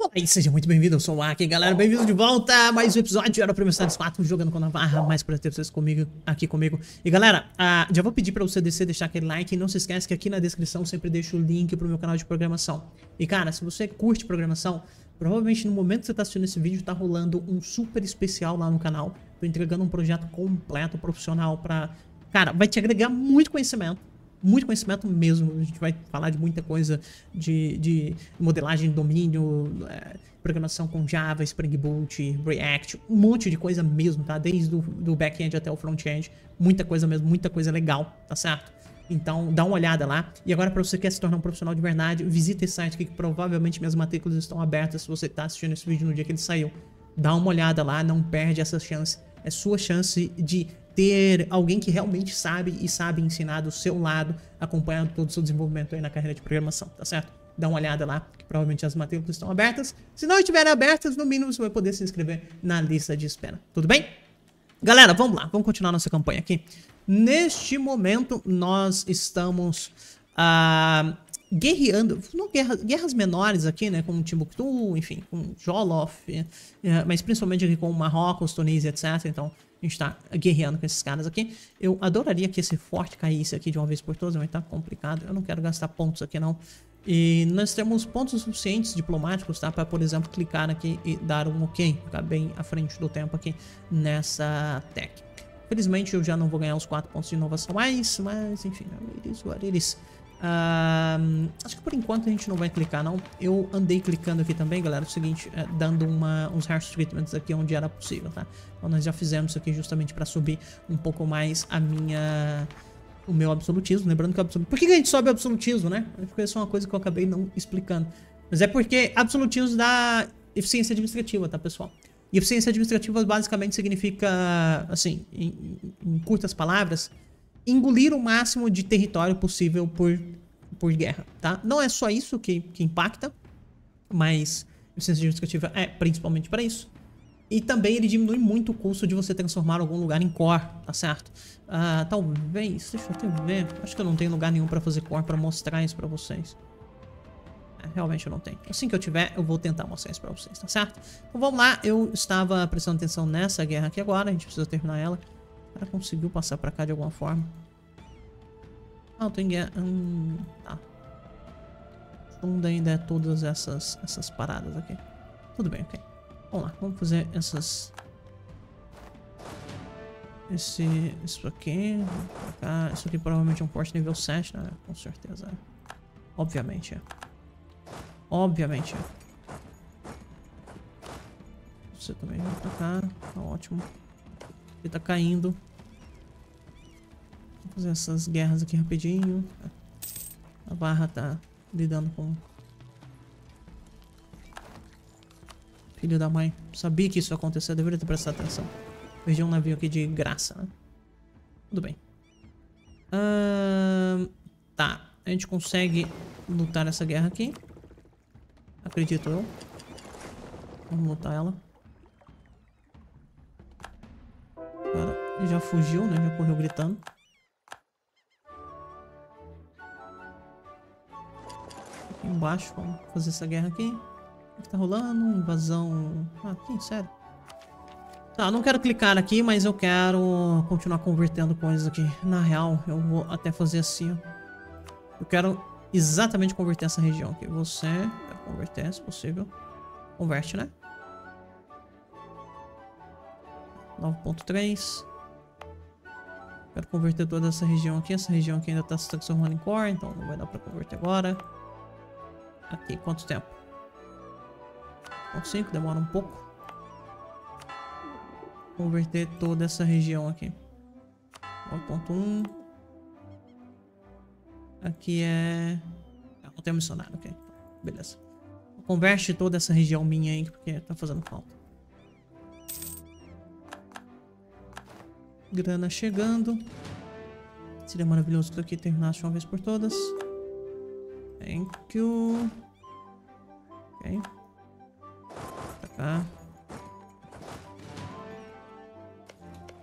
Olá e seja muito bem-vindo, eu sou o Mark, galera, bem-vindo de volta a mais um episódio de Europa Universalis 4, jogando com a Navarra, mais pra ter vocês aqui comigo. E galera, já vou pedir pra você deixar aquele like, e não se esquece que aqui na descrição eu sempre deixo o link pro meu canal de programação. E cara, se você curte programação, provavelmente no momento que você tá assistindo esse vídeo, tá rolando um super especial lá no canal. Tô entregando um projeto completo, profissional, pra... Cara, vai te agregar muito conhecimento. Muito conhecimento mesmo, a gente vai falar de muita coisa de modelagem de domínio, programação com Java, Spring Boot, React, um monte de coisa mesmo, tá? Desde do back-end até o front-end, muita coisa mesmo, muita coisa legal, tá certo? Então dá uma olhada lá. E agora, para você que quer se tornar um profissional de verdade, visita esse site aqui que provavelmente minhas matrículas estão abertas se você tá assistindo esse vídeo no dia que ele saiu. Dá uma olhada lá, não perde essa chance, é sua chance de ter alguém que realmente sabe e sabe ensinar do seu lado, acompanhando todo o seu desenvolvimento aí na carreira de programação, tá certo? Dá uma olhada lá, que provavelmente as matrículas estão abertas. Se não estiverem abertas, no mínimo você vai poder se inscrever na lista de espera, tudo bem? Galera, vamos lá, vamos continuar nossa campanha aqui. Neste momento, nós estamos guerreando, guerras menores aqui, né, com Timbuktu, enfim, com Jolof, mas principalmente aqui com Marrocos, Tunísia, etc, então... A gente tá guerreando com esses caras aqui. Eu adoraria que esse forte caísse aqui de uma vez por todas, mas tá complicado. Eu não quero gastar pontos aqui, não. E nós temos pontos suficientes diplomáticos, tá? Pra, por exemplo, clicar aqui e dar um ok. Ficar bem à frente do tempo aqui nessa tech. Felizmente, eu já não vou ganhar os 4 pontos de inovação mais, mas enfim, acho que por enquanto a gente não vai clicar, não. Eu andei clicando aqui também, galera, é o seguinte, dando uns harsh treatments aqui onde era possível, tá? Então nós já fizemos isso aqui justamente pra subir um pouco mais o meu absolutismo, lembrando que o absolutismo... Por que a gente sobe o absolutismo, né? Porque isso é uma coisa que eu acabei não explicando. Mas é porque absolutismo dá eficiência administrativa, tá, pessoal? E eficiência administrativa basicamente significa, assim, em curtas palavras... engolir o máximo de território possível por guerra, tá? Não é só isso que impacta, mas a eficiência administrativa é principalmente para isso. E também ele diminui muito o custo de você transformar algum lugar em core, tá certo? Talvez, deixa eu até ver, acho que eu não tenho lugar nenhum para fazer core para mostrar isso para vocês. Realmente eu não tenho. Assim que eu tiver, eu vou tentar mostrar isso para vocês, tá certo? Então vamos lá, eu estava prestando atenção nessa guerra aqui agora, a gente precisa terminar ela. O cara conseguiu passar pra cá de alguma forma. Eu tenho guerra. Tá. Ainda é todas essas paradas aqui. Tudo bem, ok. Vamos lá, vamos fazer essas. Isso aqui. Pra cá. Isso aqui provavelmente é um forte nível 7, né? Com certeza. Obviamente é. Obviamente é. Você também vai pra cá. Tá ótimo. Ele tá caindo. Vou fazer essas guerras aqui rapidinho. A barra tá lidando com... Filho da mãe. Sabia que isso ia acontecer. Eu deveria ter prestado atenção. Perdi um navio aqui de graça, né? Tudo bem. Tá. A gente consegue lutar essa guerra aqui. Acredito eu. Vamos lutar ela. Já fugiu, né? Já correu gritando. Aqui embaixo, vamos fazer essa guerra aqui. O que tá rolando? Invasão... aqui, sério. Tá, não quero clicar aqui, mas eu quero continuar convertendo coisas aqui. Na real, eu vou até fazer assim, ó. Eu quero exatamente converter essa região aqui. Você... Quero converter, se possível. Converte, né? 9.3... Quero converter toda essa região aqui. Essa região aqui ainda está se transformando em core, então não vai dar para converter agora. Aqui, quanto tempo? 5, demora um pouco. Converter toda essa região aqui. 9.1. Aqui é... não tem missionário, ok. Beleza. Converte toda essa região minha aí, porque tá fazendo falta. Grana chegando. Seria maravilhoso que aqui terminasse uma vez por todas. Thank you. Ok. Pra cá.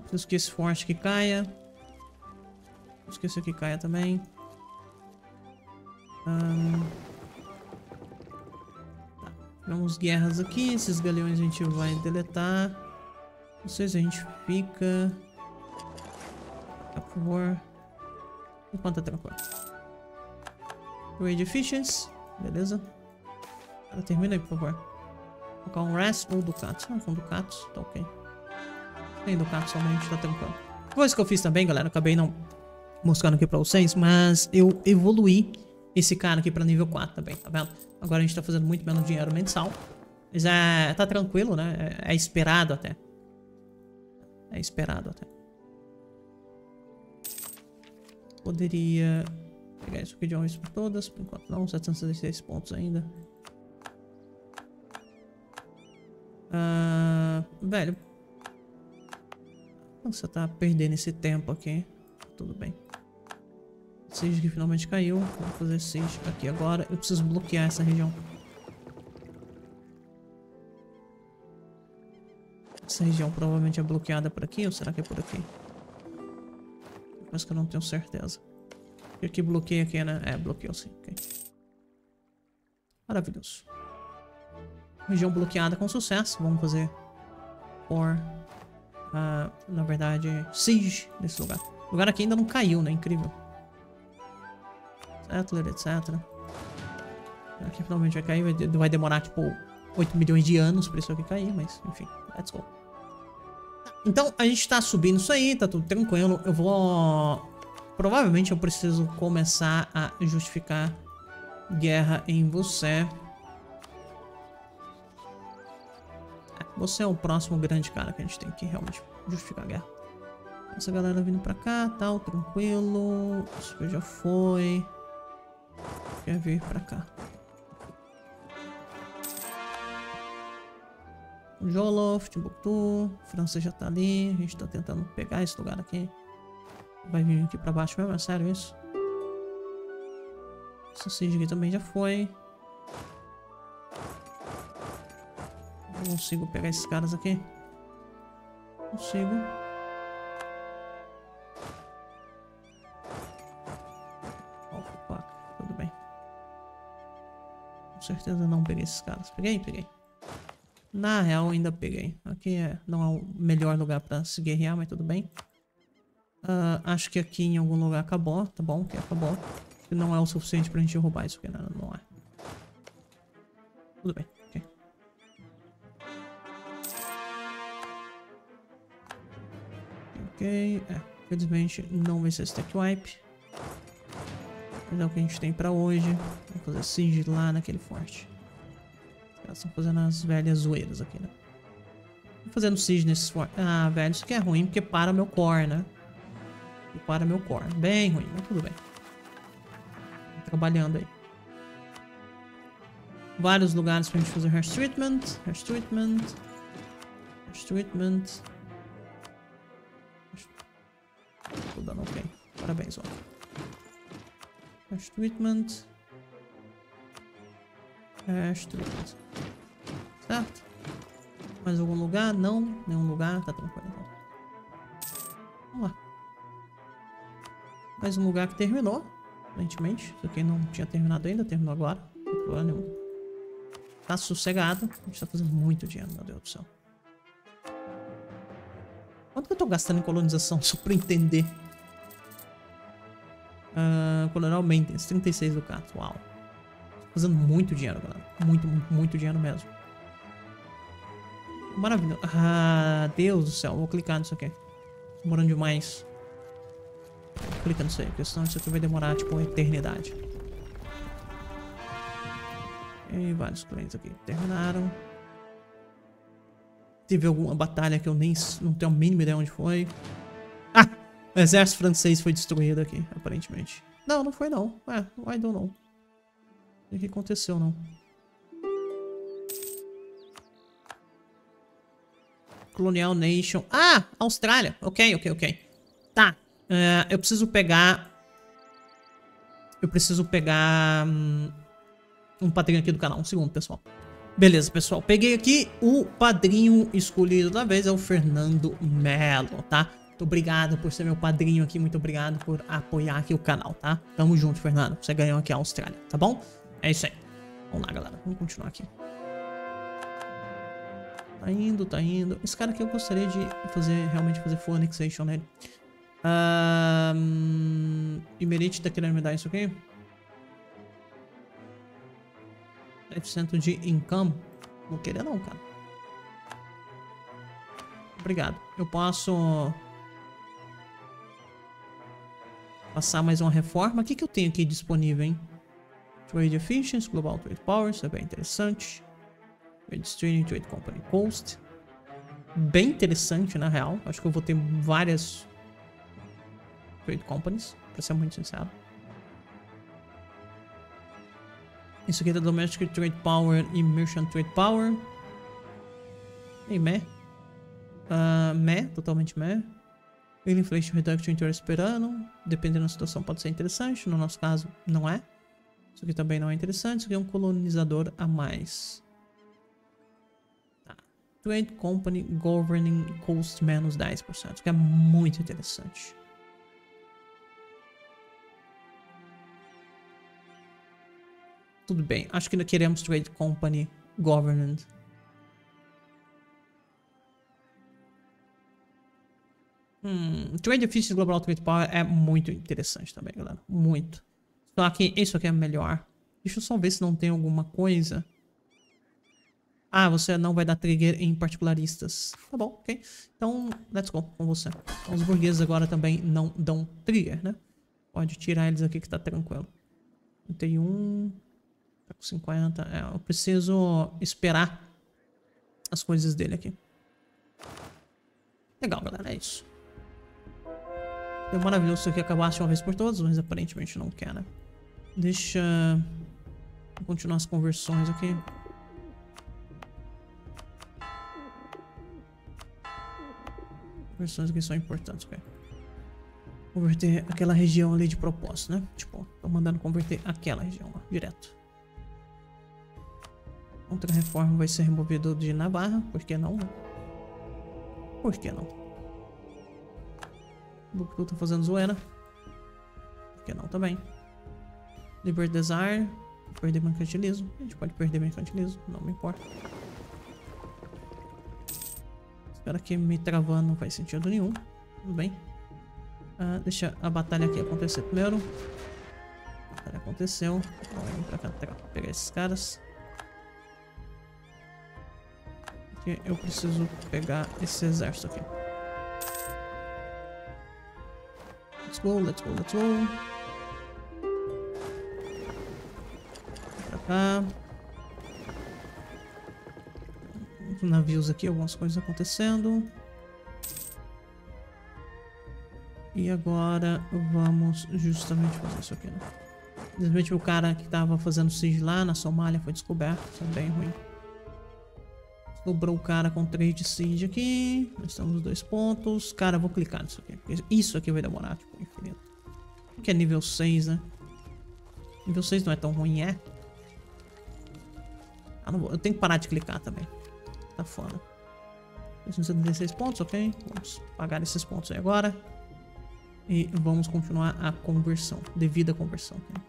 Preciso que esse forte aqui caia. Preciso que esse aqui caia também. Tá. Temos guerras aqui. Esses galeões a gente vai deletar. Não sei se a gente fica. Tá, por favor. Enquanto tá tranquilo. Trade efficiency. Beleza. Ela termina aí, por favor. Vou colocar um rest ou ducatos. Ah, com ducatos. Tá ok. Tem ducatos somente, tá tranquilo. Coisa que eu fiz também, galera. Acabei não mostrando aqui pra vocês. Mas eu evoluí esse cara aqui pra nível 4 também, tá vendo? Agora a gente tá fazendo muito menos dinheiro mensal. Mas é... tá tranquilo, né? É esperado até. É esperado até. Poderia... pegar isso aqui de uma vez por todas. Por enquanto não, 766 pontos ainda. Velho, você tá perdendo esse tempo aqui. Tudo bem. Siege que finalmente caiu. Vou fazer siege aqui agora. Eu preciso bloquear essa região. Essa região provavelmente é bloqueada por aqui. Ou será que é por aqui? Parece que eu não tenho certeza. Porque aqui bloqueia aqui, né? É, bloqueou sim. Okay. Maravilhoso. Região bloqueada com sucesso. Vamos fazer por... na verdade, siege nesse lugar. O lugar aqui ainda não caiu, né? Incrível. Settler, etc. Aqui finalmente vai cair. Vai demorar, tipo, 8 milhões de anos pra isso aqui cair. Mas, enfim. Let's go. Então, a gente tá subindo isso aí. Tá tudo tranquilo. Eu vou... provavelmente eu preciso começar a justificar guerra em você. Você é o próximo grande cara que a gente tem que realmente justificar a guerra. Essa galera vindo pra cá, tal, tranquilo. Isso já foi. Quer vir pra cá. Jolof, Timbuktu. França já tá ali. A gente tá tentando pegar esse lugar aqui. Vai vir aqui pra baixo mesmo? É sério isso? Essa siege aqui também já foi. Não consigo pegar esses caras aqui. Consigo. Opa, tudo bem. Com certeza não peguei esses caras. Peguei? Peguei. Na real ainda peguei. Aqui não é o melhor lugar pra se guerrear, mas tudo bem. Acho que aqui em algum lugar acabou, tá bom? Que acabou. Que não é o suficiente pra gente roubar isso aqui, não, não é. Tudo bem, ok. Ok, infelizmente não vai ser stack wipe. Mas é o que a gente tem pra hoje. Vamos fazer siege lá naquele forte. Os caras estão fazendo as velhas zoeiras aqui, né? Fazendo siege nesses fortes. Ah, velho, isso aqui é ruim porque para meu core, né? Para meu core. Bem ruim, mas tudo bem. Trabalhando aí. Vários lugares pra gente fazer hair treatment. Hair treatment. Hair treatment. Tô dando ok. Parabéns, ó. Hair treatment. Hair treatment. Certo? Mais algum lugar? Não. Nenhum lugar. Tá tranquilo. Vamos lá. Mais um lugar que terminou, aparentemente. Isso aqui não tinha terminado ainda, terminou agora. Não tem problema nenhum. Tá sossegado. A gente tá fazendo muito dinheiro, meu Deus do céu. Quanto que eu tô gastando em colonização? Só pra entender. Colonial maintenance, 36 do cato. Uau. Tô fazendo muito dinheiro, galera. Muito, muito, muito dinheiro mesmo. Maravilhoso. Ah, Deus do céu. Vou clicar nisso aqui. Tô demorando demais. Clica nisso aí, porque senão isso aqui vai demorar tipo uma eternidade. E vários clientes aqui terminaram. Teve alguma batalha que eu nem não tenho a mínima ideia onde foi. Ah! O exército francês foi destruído aqui, aparentemente. Não, não foi não. I don't know. O que aconteceu não? Colonial Nation. Ah! Austrália! Ok, ok, ok. Tá. Eu preciso pegar. Um padrinho aqui do canal. Um segundo, pessoal. Beleza, pessoal. Peguei aqui o padrinho escolhido da vez. É o Fernando Melo, tá? Muito obrigado por ser meu padrinho aqui. Muito obrigado por apoiar aqui o canal, tá? Tamo junto, Fernando. Você ganhou aqui a Austrália, tá bom? É isso aí. Vamos lá, galera. Vamos continuar aqui. Tá indo. Esse cara aqui eu gostaria de fazer, realmente fazer full annexation nele. E Merit tá querendo me dar isso aqui. 7% de income. Não queria não, cara. Obrigado. Eu posso passar mais uma reforma. O que eu tenho aqui disponível, hein? Trade Efficiency, Global Trade Power, isso é bem interessante. Trade Streaming, Trade Company Coast. Bem interessante, na real. Acho que eu vou ter várias Trade Companies, pra ser muito sincero. Isso aqui é da Domestic Trade Power e Merchant Trade Power. E totalmente meh. Inflation Reduction Interest per ano. Dependendo da situação pode ser interessante, no nosso caso não é. Isso aqui também não é interessante, isso aqui é um colonizador a mais. Tá. Trade Company Governing Coast menos 10%, isso aqui é muito interessante. Tudo bem, acho que ainda queremos Trade Company Governed. Trade Efficiency Global Trade Power é muito interessante também, galera. Muito. Só que isso aqui é melhor. Deixa eu só ver se não tem alguma coisa. Ah, você não vai dar trigger em particularistas. Tá bom, ok. Então, let's go com você. Então, os burgueses agora também não dão trigger, né? Pode tirar eles aqui que tá tranquilo. 31. Tá com 50. É, eu preciso esperar as coisas dele aqui. Legal, galera. É isso. É maravilhoso se eu acabasse uma vez por todas, mas aparentemente não quer, né? Deixa eu continuar as conversões aqui. Conversões aqui são importantes, ok? Converter aquela região ali de propósito, né? Tipo, tô mandando converter aquela região lá, direto. Outra reforma vai ser removido de Navarra, por que não? Por que não? Buklu tá fazendo zoeira. Por que não também? Liberty Desire. Perder mercantilismo. A gente pode perder mercantilismo. Não me importa. Espero que me travando não faz sentido nenhum. Tudo bem. Deixa a batalha aqui acontecer primeiro. A batalha aconteceu. Vamos pra cá pegar esses caras. Aqui eu preciso pegar esse exército aqui. Let's go. Pra cá. Navios aqui, algumas coisas acontecendo. E agora vamos justamente fazer isso aqui, né? Infelizmente o cara que tava fazendo sigilo lá na Somália foi descoberto, isso é bem ruim. Sobrou o cara com 3 de siege aqui. Nós estamos nos 2 pontos. Cara, eu vou clicar nisso aqui. Porque isso aqui vai demorar, tipo, infinito. Que é nível 6, né? Nível 6 não é tão ruim, é? Ah, não vou. Eu tenho que parar de clicar também. Tá foda. 276 pontos, ok. Vamos pagar esses pontos aí agora. E vamos continuar a conversão. Devida conversão. Okay?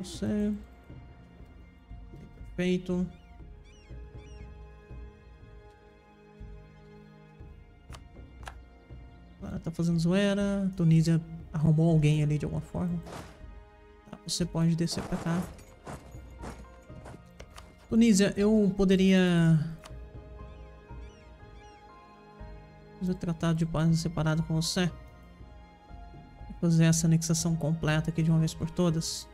Você. Perfeito. Tá fazendo zoeira. Tunísia arrumou alguém ali de alguma forma. Tá, você pode descer pra cá. Tunísia, eu poderia fazer tratado de paz separado com você. Fazer essa anexação completa aqui de uma vez por todas.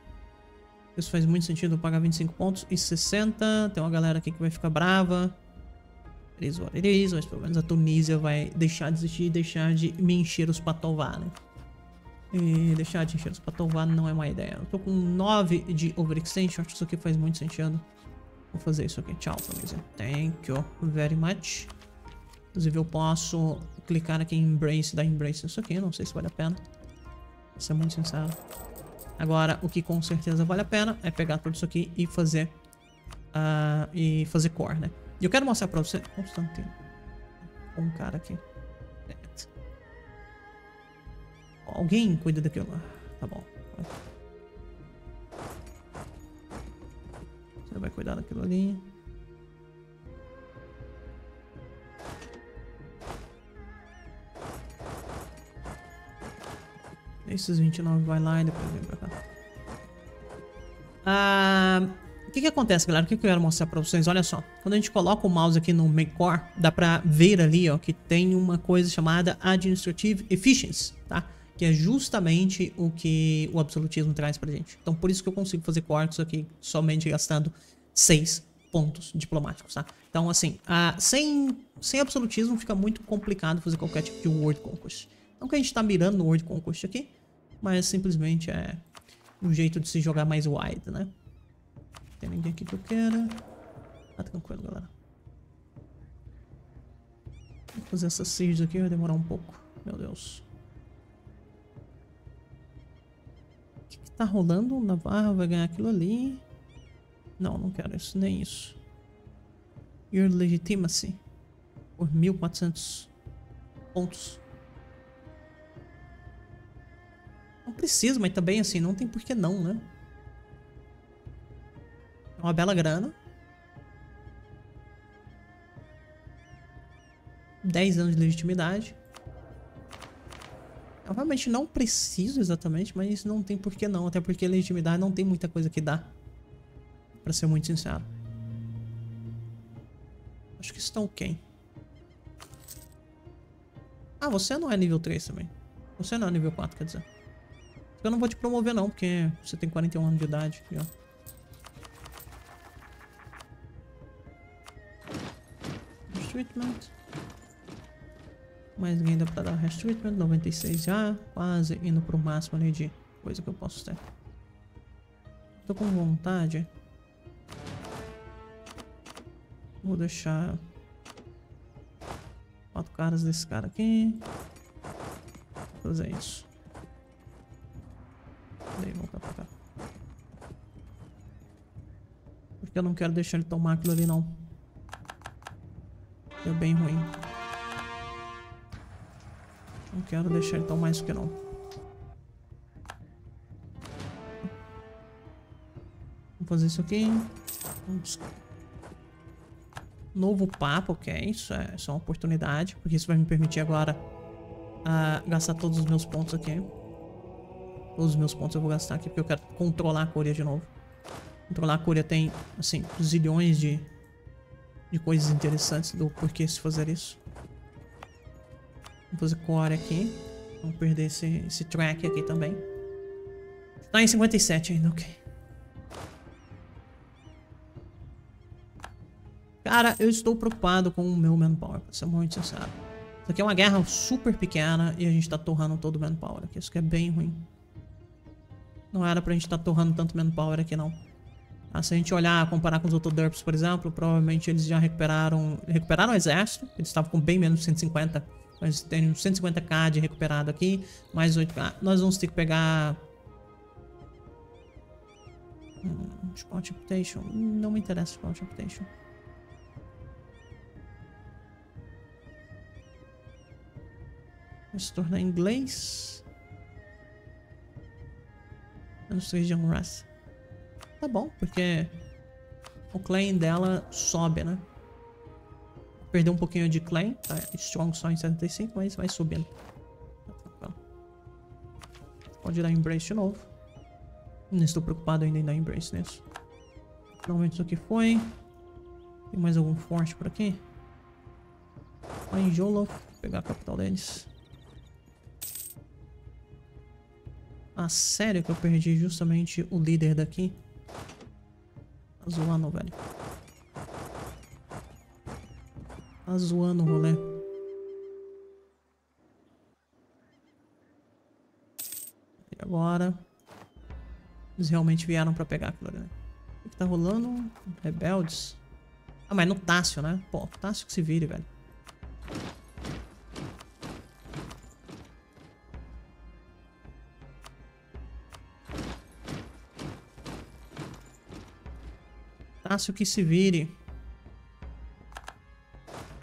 Isso faz muito sentido. Eu pagar 25 pontos e 60. Tem uma galera aqui que vai ficar brava. Mas pelo menos a Tunísia vai deixar de existir e deixar de me encher os patovar, né? E deixar de encher os patovar não é uma ideia. Eu tô com 9 de overextension, acho que isso aqui faz muito sentido. Vou fazer isso aqui. Tchau, Tunísia. Thank you very much. Inclusive eu posso clicar aqui em Embrace, dar Embrace nisso aqui, não sei se vale a pena. Vou ser muito sincero. Agora, o que com certeza vale a pena é pegar tudo isso aqui e fazer core, né? E eu quero mostrar pra você. Constantino. Um cara aqui. Alguém cuida daquilo lá. Tá bom. Você vai cuidar daquilo ali. esses 29 vai lá e depois vem pra cá. O que que acontece, galera? O que que eu quero mostrar pra vocês? Olha só, quando a gente coloca o mouse aqui no main core, dá pra ver ali, ó, que tem uma coisa chamada Administrative Efficiency, tá? Que é justamente o que o absolutismo traz pra gente. Então, por isso que eu consigo fazer quartos aqui somente gastando 6 pontos diplomáticos, tá? Então, assim, sem absolutismo fica muito complicado fazer qualquer tipo de World Conquest. Não que a gente tá mirando no World Conquest aqui, mas simplesmente é um jeito de se jogar mais wide, né? Não tem ninguém aqui que eu queira. Tá tranquilo, galera. Vou fazer essas seeds aqui, vai demorar um pouco. Meu Deus. Tá rolando, Navarra vai ganhar aquilo ali. Não, não quero isso, nem isso. Your legitimacy por 1400 pontos. Não precisa, mas também assim, não tem por que não, né? É uma bela grana. 10 anos de legitimidade. Eu realmente não preciso exatamente, mas não tem por que não. Até porque legitimidade não tem muita coisa que dá. Pra ser muito sincero. Acho que estão ok. Ah, você não é nível 3 também. Você não é nível 4, quer dizer. Eu não vou te promover não, porque você tem 41 anos de idade. Aqui, ó. Treatment. Mais ninguém dá pra dar Restriction, 96 já, quase indo pro máximo ali de coisa que eu posso ter. Tô com vontade. Vou deixar 4 caras desse cara aqui. Vou fazer isso. Daí voltar pra cá. Porque eu não quero deixar ele tomar aquilo ali não. Deu bem ruim. Não quero deixar ele tão mais que não. Vou fazer isso aqui. Vamos. Novo papo, ok. Isso é só uma oportunidade. Porque isso vai me permitir agora gastar todos os meus pontos aqui. Todos os meus pontos eu vou gastar aqui. Porque eu quero controlar a Coreia de novo. Controlar a Coreia tem, assim, zilhões de coisas interessantes do porquê se fazer isso. Vou fazer core aqui. Vamos perder esse track aqui também. Tá em 57 ainda, ok. Cara, eu estou preocupado com o meu manpower, pra ser muito sincero. Isso aqui é uma guerra super pequena e a gente tá torrando todo o manpower aqui. Isso aqui é bem ruim. Não era pra gente tá torrando tanto manpower aqui, não. Ah, se a gente olhar, comparar com os outros derps, por exemplo, provavelmente eles já recuperaram o exército. Eles estavam com bem menos de 150. Nós temos 150k de recuperado aqui, mais 8k. Nós vamos ter que pegar... Spot Reputation. Não me interessa Spot Reputation. Vai se tornar inglês. Menos 3 de unrest. Tá bom, porque o claim dela sobe, né? Perdeu um pouquinho de claim, tá? Strong só em 75, mas vai subindo. Pode dar Embrace de novo. Não estou preocupado ainda em dar Embrace nisso. Finalmente isso aqui foi. Tem mais algum forte por aqui? Lá em Jolof, vou pegar a capital deles. Ah, sério que eu perdi justamente o líder daqui? Tá zoando, velho. Tá zoando o rolê. E agora? Eles realmente vieram pra pegar aquilo ali, né? O que tá rolando? Rebeldes. Ah, mas no Tácio, né? Pô, Tácio que se vire, velho. Tácio que se vire.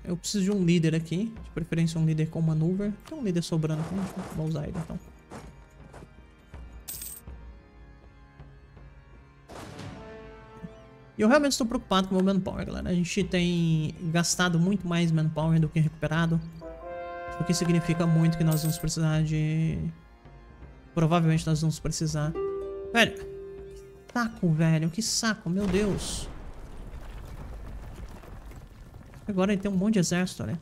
Eu preciso de um líder aqui, de preferência um líder com maneuver. Tem um líder sobrando aqui, vou usar ele então. E eu realmente estou preocupado com o meu manpower, galera. A gente tem gastado muito mais manpower do que recuperado. O que significa muito que nós vamos precisar de Provavelmente nós vamos precisar. Velho, saco, velho. Que saco, meu Deus. Agora ele tem um monte de exército, né?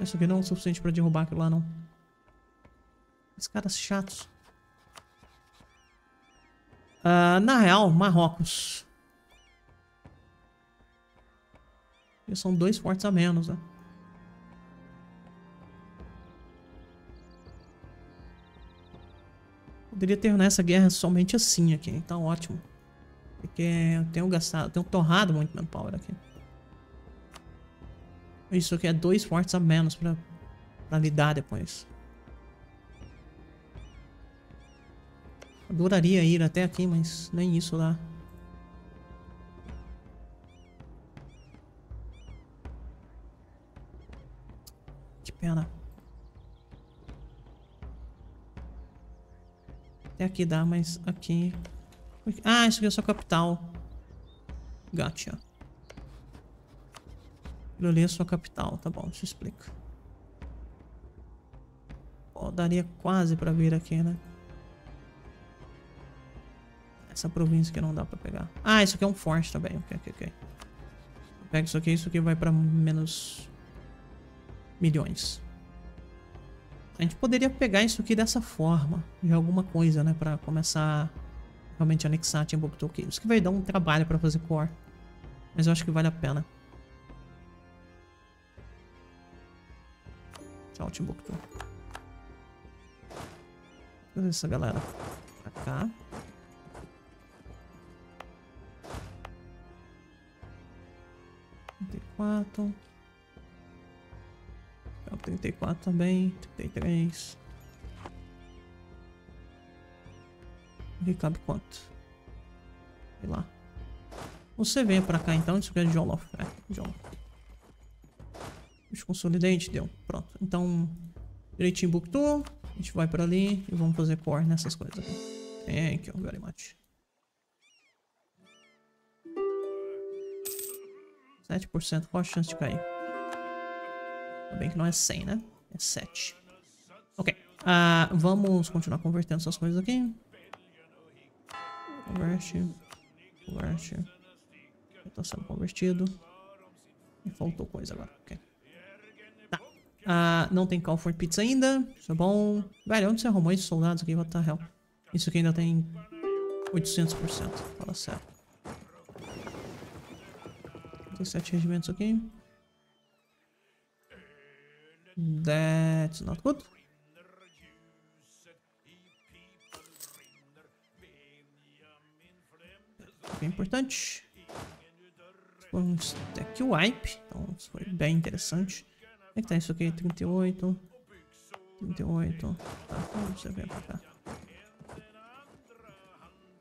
Isso aqui não é o suficiente pra derrubar aquilo lá, não. Esses caras chatos. Na real, Marrocos. E são dois fortes a menos, né? Poderia terminar essa guerra somente assim aqui, tá ótimo. Porque eu tenho gastado, tenho torrado muito manpower aqui. Isso aqui é dois fortes a menos pra lidar depois. Adoraria ir até aqui, mas nem isso dá. Que pena. Até aqui dá, mas aqui... Ah, isso aqui é só capital. Gotcha. Eu li a sua capital, tá bom, isso explica. Oh, daria quase pra vir aqui, né? Essa província que não dá pra pegar. Ah, isso aqui é um forte também, ok. Eu pego isso aqui vai pra menos milhões. A gente poderia pegar isso aqui dessa forma, de alguma coisa, né? Pra começar a realmente anexar Timbuktu aqui. Isso que vai dar um trabalho pra fazer core, mas eu acho que vale a pena. Tchau, Timbuktu. Deixa essa galera pra cá. É o 34 também. 33. E cabe quanto? Sei lá. Você vem pra cá então. Isso aqui é Jolof. Os consolidante deu. Pronto. Então, direitinho Timbuktu. A gente vai pra ali e vamos fazer core nessas coisas aqui. Thank you very much. 7%. Qual a chance de cair? Tá bem que não é 100, né? É 7. Ok. Vamos continuar convertendo essas coisas aqui. Converte. Converte. Já tá sendo convertido. E faltou coisa agora. Ok. Não tem call for pizza ainda. Isso é bom. Velho, onde você arrumou esses soldados aqui? What the hell? Isso aqui ainda tem 800%. Fala sério. Tem 7 regimentos aqui. That's not good. É importante. Foi um stack wipe. Então isso foi bem interessante. Como é que tá isso aqui? 38. 38. Tá, vamos ver pra cá.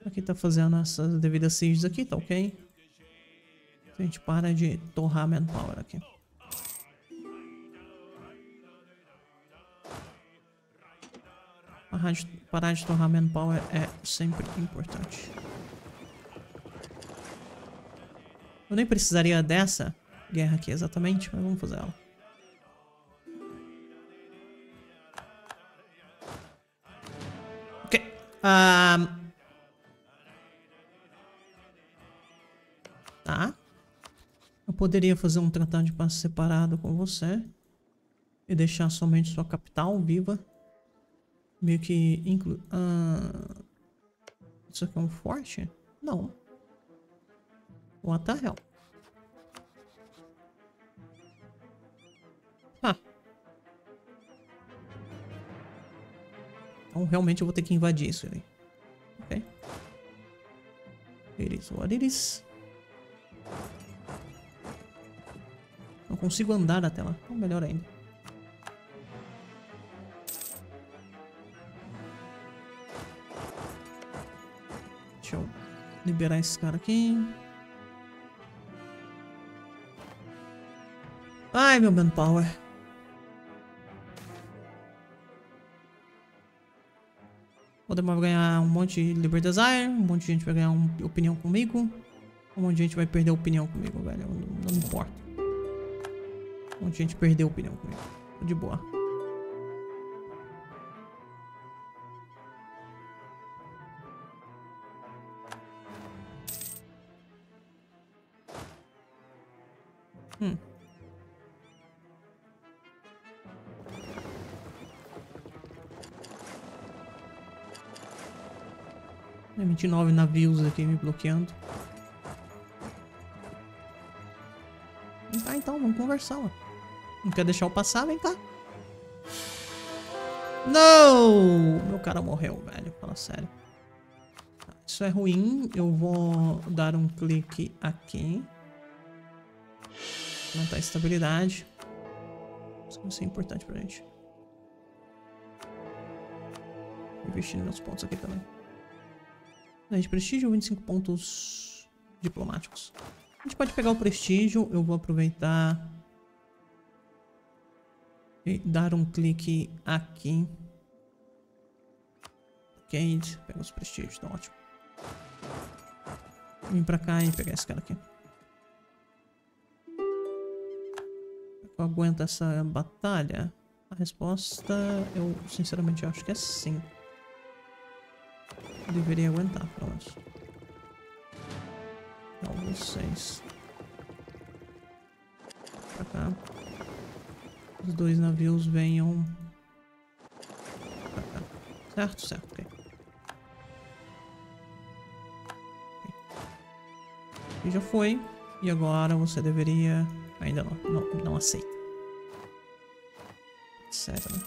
Aqui tá fazendo essas devidas sieges aqui, tá ok. A gente para de torrar manpower aqui. Parar de torrar manpower é sempre importante. Eu nem precisaria dessa guerra aqui exatamente, mas vamos fazer ela. Tá. Eu poderia fazer um tratado de paz separado com você e deixar somente sua capital viva. Meio que inclui... isso aqui é um forte? Não. What the hell? Então, realmente eu vou ter que invadir isso ali. Ok. It is what it is. Não consigo andar até lá. Então, melhor ainda. Deixa eu liberar esse cara aqui. Ai, meu manpower. Podemos ganhar um monte de Liber Desire, um monte de gente vai ganhar opinião comigo, um monte de gente vai perder opinião comigo, velho. Não importa. Um monte de gente perdeu opinião comigo. Tô de boa. Tem 29 navios aqui me bloqueando. Vem cá então, vamos conversar. Ó. Não quer deixar eu passar? Vem cá. Não! Meu cara morreu, velho. Fala sério. Isso é ruim. Eu vou dar um clique aqui. Aumentar a estabilidade. Isso é importante pra gente. Investindo meus pontos aqui também. De prestígio, 25 pontos diplomáticos. A gente pode pegar o prestígio. Eu vou aproveitar e dar um clique aqui. Ok, pega os prestígios, tá ótimo. Vim pra cá e pegar esse cara aqui. Eu aguento essa batalha? A resposta eu sinceramente acho que é sim. Deveria aguentar, pelo menos. Talvez 6. Pra cá. Os dois navios venham pra cá. Certo, certo, ok. E já foi. E agora você deveria... Ainda não. Não aceita. Certo, né?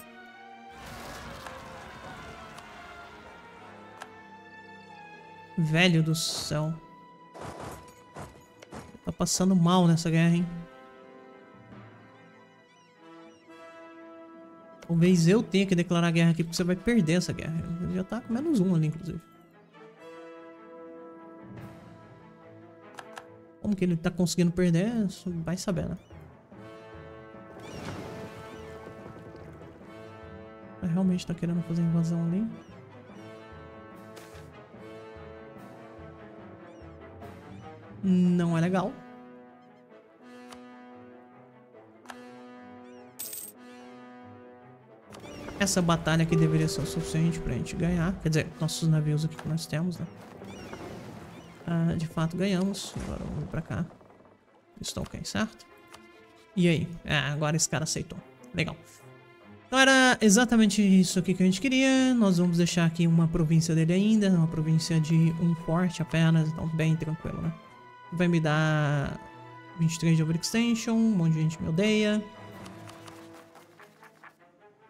Velho do céu. Tá passando mal nessa guerra, hein? Talvez eu tenha que declarar guerra aqui, porque você vai perder essa guerra. Ele já tá com menos um ali, inclusive. Como que ele tá conseguindo perder, vai saber, né? Ele realmente tá querendo fazer invasão ali. Não é legal. Essa batalha aqui deveria ser o suficiente pra gente ganhar. Quer dizer, nossos navios aqui que nós temos, né? Ah, de fato ganhamos. Agora vamos pra cá. Estou ok, certo? E aí? Ah, agora esse cara aceitou. Legal. Então era exatamente isso aqui que a gente queria. Nós vamos deixar aqui uma província dele ainda. Uma província de um forte apenas. Então bem tranquilo, né? Vai me dar 23 de overextension, um monte de gente me odeia.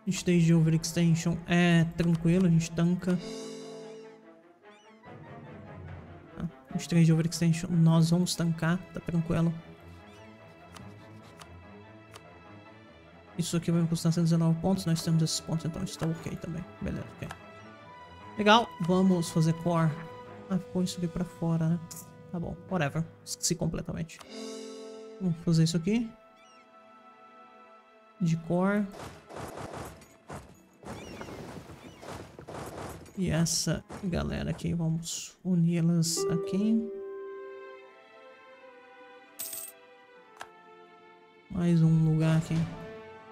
23 de overextension é tranquilo, a gente tanca. 23 de overextension nós vamos tancar, tá tranquilo. Isso aqui vai me custar 119 pontos, nós temos esses pontos, então está ok também. Beleza, ok. Legal, vamos fazer core. Ah, ficou isso aqui pra fora, né? Tá bom, whatever. Esqueci completamente. Vamos fazer isso aqui. De core. E essa galera aqui, vamos uni-las aqui. Mais um lugar aqui.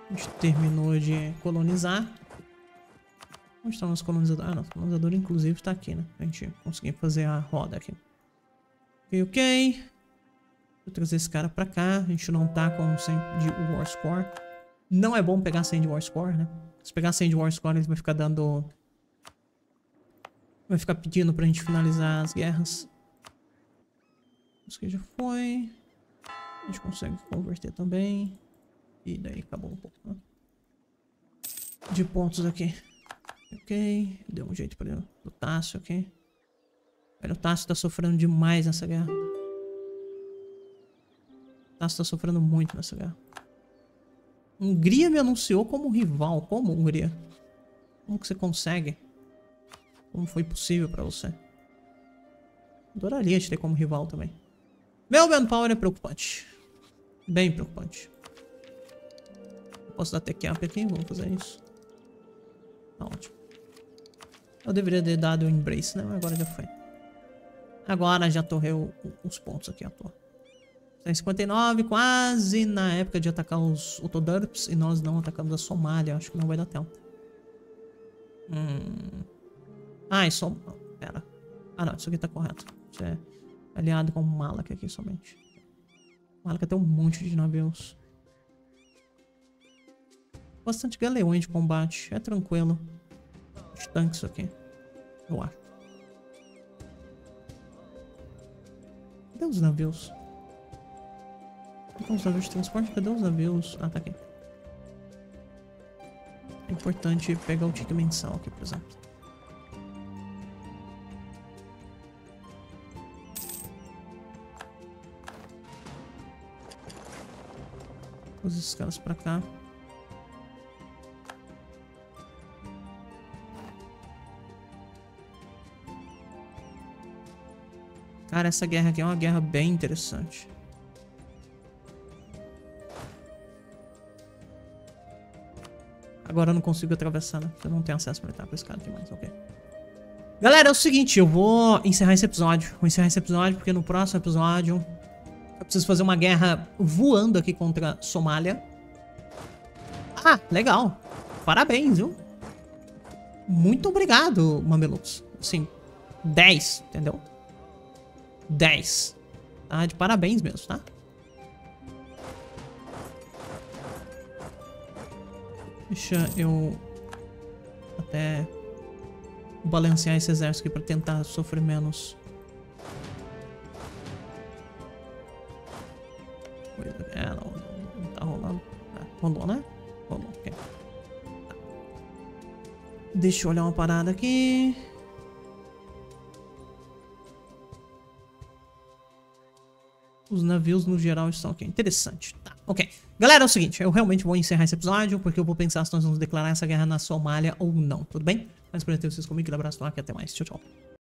A gente terminou de colonizar. Onde está o nosso colonizador? Ah, nosso colonizador inclusive está aqui, né? A gente conseguiu fazer a roda aqui. Ok, vou trazer esse cara pra cá. A gente não tá com 100 de War Score. Não é bom pegar 100 de War Score, né? Se pegar 100 de War Score, ele vai ficar dando... Vai ficar pedindo pra gente finalizar as guerras. Isso aqui já foi. A gente consegue converter também. E daí acabou um pouco, né? De pontos aqui. Ok, deu um jeito pra ele do Tácio aqui. Velho, o Tácio tá sofrendo demais nessa guerra. O Tácio tá sofrendo muito nessa guerra. Hungria me anunciou como rival. Como, Hungria? Como que você consegue? Como foi possível pra você? Adoraria te ter como rival também. Meu manpower é preocupante. Bem preocupante. Posso dar tech up aqui? Vamos fazer isso. Tá ótimo. Eu deveria ter dado o embrace, né? Mas agora já foi. Agora já torreu os pontos aqui à toa. Tem 59, quase na época de atacar os Otodurps. E nós não atacamos a Somália. Acho que não vai dar tempo. Ah, isso... Pera. Ah, não. Isso aqui tá correto. Isso é aliado com o Malak aqui somente. Malak até um monte de navios. Bastante galeões de combate. É tranquilo. Os tanques aqui. Eu acho. Cadê os navios? Cadê os navios de transporte? Cadê os navios? Ah, tá aqui. É importante pegar o ticket mensal aqui, por exemplo. Pôs esses caras pra cá. Cara, essa guerra aqui é uma guerra bem interessante. Agora eu não consigo atravessar, né? Eu não tenho acesso pra entrar pra esse cara aqui mais, ok. Galera, é o seguinte, eu vou encerrar esse episódio. Vou encerrar esse episódio porque no próximo episódio eu preciso fazer uma guerra voando aqui contra a Somália. Ah, legal. Parabéns, viu? Muito obrigado, Mamluks. Assim, 10, entendeu? 10. Tá, de parabéns mesmo, tá? Deixa eu até balancear esse exército aqui pra tentar sofrer menos. É, não tá rolando. Ah, rolou, né? Rolou, ok. Tá. Deixa eu olhar uma parada aqui. Os navios no geral estão aqui. Interessante. Tá, ok. Galera, é o seguinte. Eu realmente vou encerrar esse episódio, porque eu vou pensar se nós vamos declarar essa guerra na Somália ou não. Tudo bem? Mas por ter vocês comigo. Um abraço, Mark, e até mais. Tchau, tchau.